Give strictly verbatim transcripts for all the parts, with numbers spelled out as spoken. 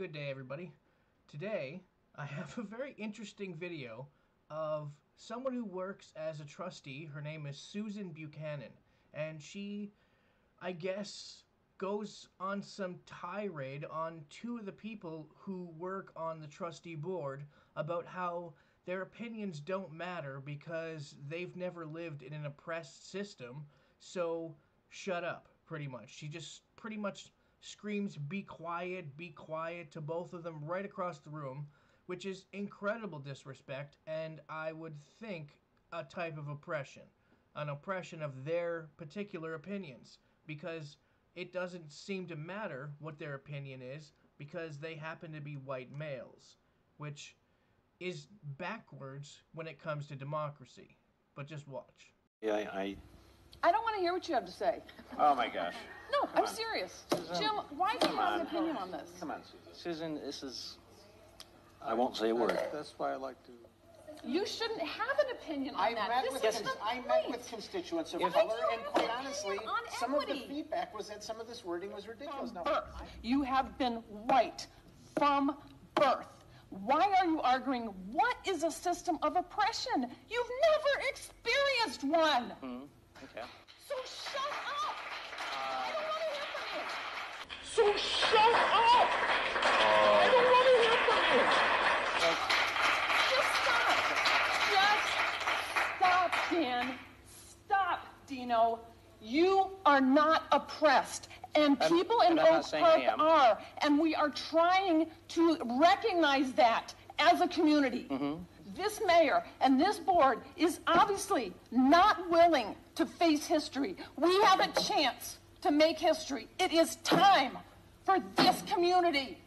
Good day, everybody. Today I have a very interesting video of someone who works as a trustee. Her name is Susan Buchanan, and she, I guess, goes on some tirade on two of the people who work on the trustee board about how their opinions don't matter because they've never lived in an oppressed system, so shut up, pretty much. She just pretty much screams "be quiet, be quiet" to both of them right across the room, which is incredible disrespect, and I would think a type of oppression, an oppression of their particular opinions, because it doesn't seem to matter what their opinion is because they happen to be white males, which is backwards when it comes to democracy. But just watch. Yeah, I... I... I don't want to hear what you have to say. Oh my gosh. No, come I'm on. serious. Susan, Jim, why do you have an opinion on this? Come on, Susan. Susan, this is... I won't say a word. That's why I like to... You shouldn't have an opinion on I that. Met this with is the I met with constituents of color, and quite honestly, some of the feedback was that some of this wording was ridiculous. From birth. I... You have been white from birth. Why are you arguing what is a system of oppression? You've never experienced one. Mm-hmm. Okay. So shut up! Uh, I don't want to hear from you! So shut up! Uh, I don't want to hear from you! Uh, Just stop! Just stop, Dan. Stop, Dino. You are not oppressed. And people I'm, in Oak Park are. And we are trying to recognize that as a community. Mm-hmm. This mayor and this board is obviously not willing to face history. We have a chance to make history. It is time for this community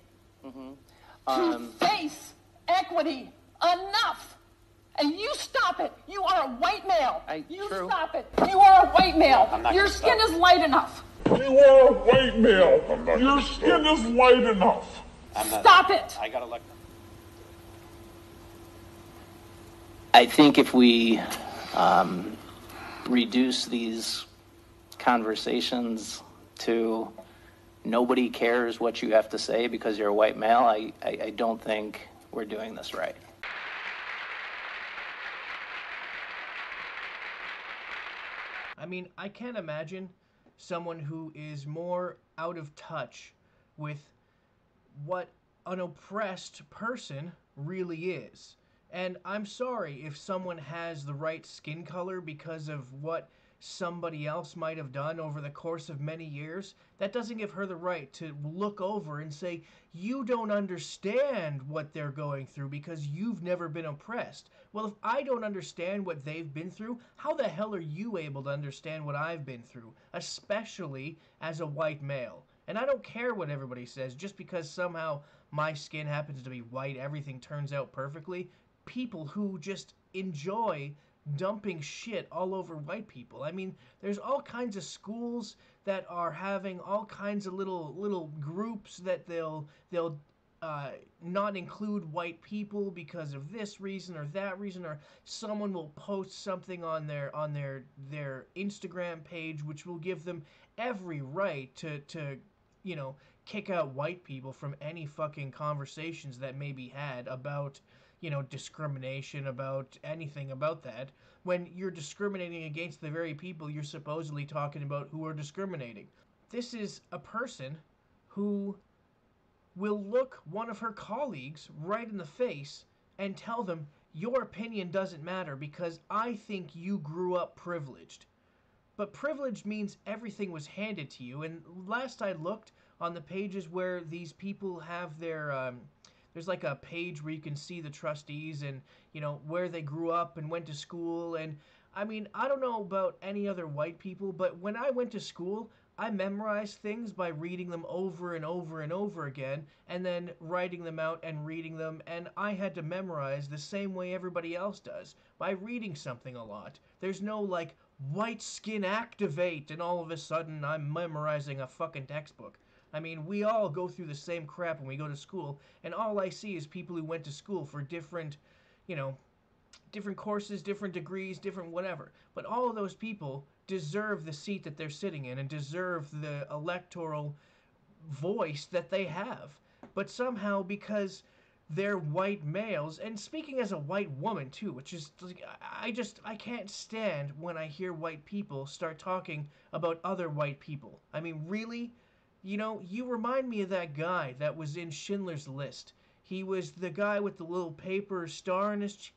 mm-hmm. um, to face equity. Enough. And you stop it. You are a white male. I, you true. Stop it. You are a white male. Your skin stop. is light enough. You are a white male. Your skin stop. is light enough. I'm not, stop it. I got elected. I think if we um, reduce these conversations to nobody cares what you have to say because you're a white male, I, I, I don't think we're doing this right. I mean, I can't imagine someone who is more out of touch with what an oppressed person really is. And I'm sorry if someone has the right skin color because of what somebody else might have done over the course of many years. That doesn't give her the right to look over and say, you don't understand what they're going through because you've never been oppressed. Well, if I don't understand what they've been through, how the hell are you able to understand what I've been through, especially as a white male? And I don't care what everybody says. Just because somehow my skin happens to be white, everything turns out perfectly. People who just enjoy dumping shit all over white people. I mean, there's all kinds of schools that are having all kinds of little little groups that they'll they'll uh, not include white people because of this reason or that reason, or someone will post something on their on their their Instagram page which will give them every right to to you know kick out white people from any fucking conversations that may be had about, you know, discrimination, about anything about that, when you're discriminating against the very people you're supposedly talking about who are discriminating. This is a person who will look one of her colleagues right in the face and tell them, your opinion doesn't matter because I think you grew up privileged. But privilege means everything was handed to you, and last I looked on the pages where these people have their... Um, There's like a page where you can see the trustees and, you know, where they grew up and went to school. And, I mean, I don't know about any other white people, but when I went to school, I memorized things by reading them over and over and over again and then writing them out and reading them. And I had to memorize the same way everybody else does, by reading something a lot. There's no, like, white skin activate and all of a sudden I'm memorizing a fucking textbook. I mean, we all go through the same crap when we go to school, and all I see is people who went to school for different, you know, different courses, different degrees, different whatever. But all of those people deserve the seat that they're sitting in and deserve the electoral voice that they have. but somehow because they're white males, and speaking as a white woman too, which is like, I just I can't stand when I hear white people start talking about other white people. I mean, really? You know, you remind me of that guy that was in Schindler's List. He was the guy with the little paper star on his ch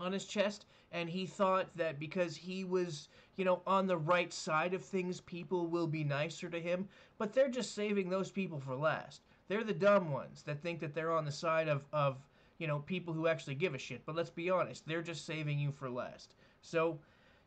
on his chest, and he thought that because he was, you know, on the right side of things, people will be nicer to him. But they're just saving those people for last. They're the dumb ones that think that they're on the side of, of, you know, people who actually give a shit. But let's be honest, they're just saving you for last. So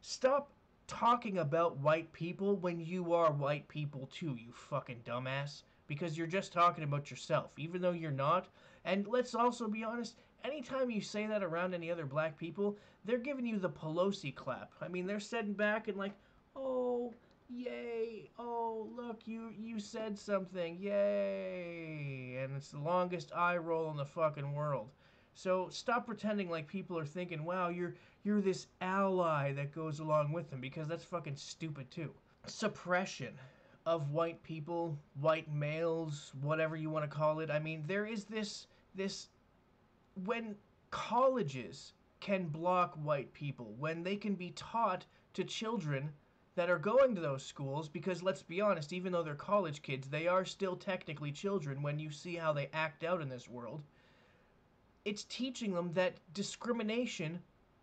stop talking about white people when you are white people too, you fucking dumbass, because you're just talking about yourself, even though you're not. And let's also be honest, anytime you say that around any other black people, they're giving you the Pelosi clap. I mean, they're sitting back and like, oh, yay, oh, look, you, you said something, yay, and it's the longest eye roll in the fucking world. So stop pretending like people are thinking, wow, you're you're this ally that goes along with them, because that's fucking stupid too. Suppression of white people, white males, whatever you want to call it. I mean, there is this this when colleges can block white people, when they can be taught to children that are going to those schools, because let's be honest, even though they're college kids, they are still technically children when you see how they act out in this world. It's teaching them that discrimination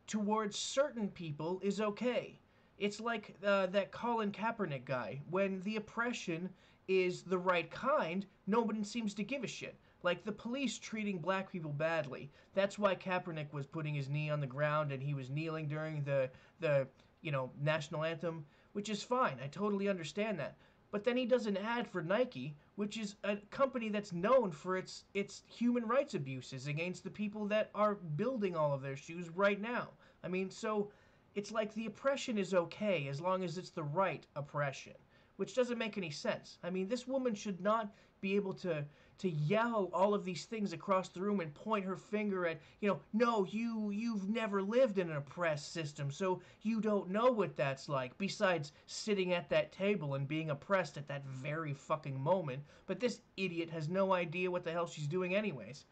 towards certain people is okay. It's like uh, that Colin Kaepernick guy. When the oppression is the right kind, nobody seems to give a shit. Like the police treating black people badly. That's why Kaepernick was putting his knee on the ground and he was kneeling during the, the you know, national anthem, which is fine. I totally understand that. But then he does an ad for Nike, which is a company that's known for its its human rights abuses against the people that are building all of their shoes right now. I mean, so it's like the oppression is okay as long as it's the right oppression, which doesn't make any sense. I mean, this woman should not be able to to yell all of these things across the room and point her finger at, you know, no, you you've never lived in an oppressed system, so you don't know what that's like, besides sitting at that table and being oppressed at that very fucking moment. But this idiot has no idea what the hell she's doing anyways.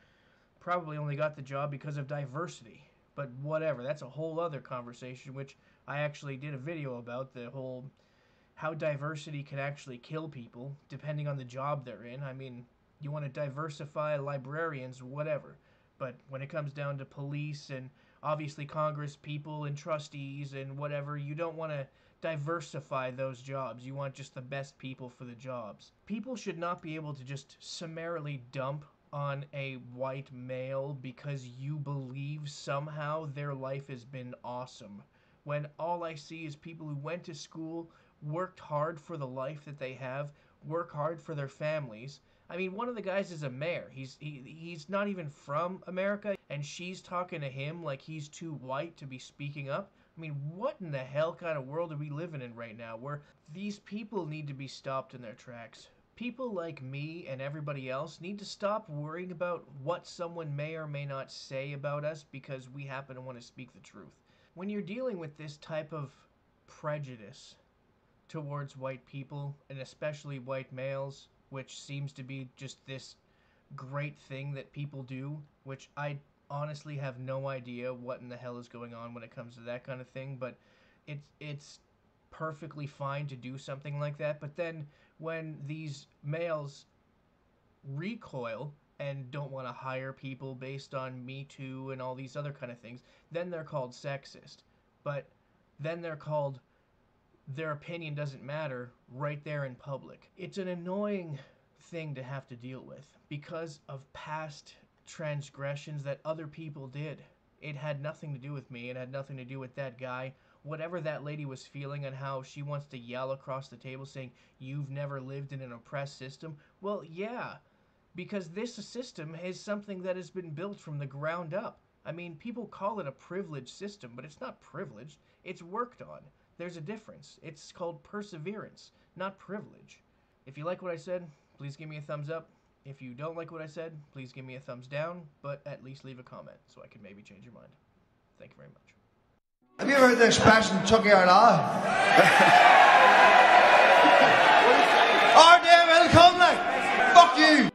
Probably only got the job because of diversity. But whatever, that's a whole other conversation, which I actually did a video about, the whole how diversity can actually kill people, depending on the job they're in. I mean, you want to diversify librarians, whatever. But when it comes down to police and obviously Congress people and trustees and whatever, you don't want to diversify those jobs. You want just the best people for the jobs. People should not be able to just summarily dump on a white male because you believe somehow their life has been awesome, when all I see is people who went to school, worked hard for the life that they have, work hard for their families. I mean, one of the guys is a mayor. He's he, he's not even from America, and she's talking to him like he's too white to be speaking up. I mean, what in the hell kind of world are we living in right now, where these people need to be stopped in their tracks? People like me and everybody else need to stop worrying about what someone may or may not say about us because we happen to want to speak the truth. When you're dealing with this type of prejudice towards white people, and especially white males, which seems to be just this great thing that people do, which I honestly have no idea what in the hell is going on when it comes to that kind of thing, but it's it's perfectly fine to do something like that. But then when these males recoil and don't want to hire people based on Me Too and all these other kind of things, then they're called sexist. But then they're called their opinion doesn't matter right there in public. It's an annoying thing to have to deal with because of past transgressions that other people did. It had nothing to do with me. It had nothing to do with that guy. Whatever that lady was feeling and how she wants to yell across the table saying, you've never lived in an oppressed system. Well, yeah, because this system is something that has been built from the ground up. I mean, people call it a privileged system, but it's not privileged. It's worked on. There's a difference. It's called perseverance, not privilege. If you like what I said, please give me a thumbs up. If you don't like what I said, please give me a thumbs down, but at least leave a comment so I can maybe change your mind. Thank you very much. Have you ever heard the expression, took your law? Oh, damn, it'll come like, fuck you.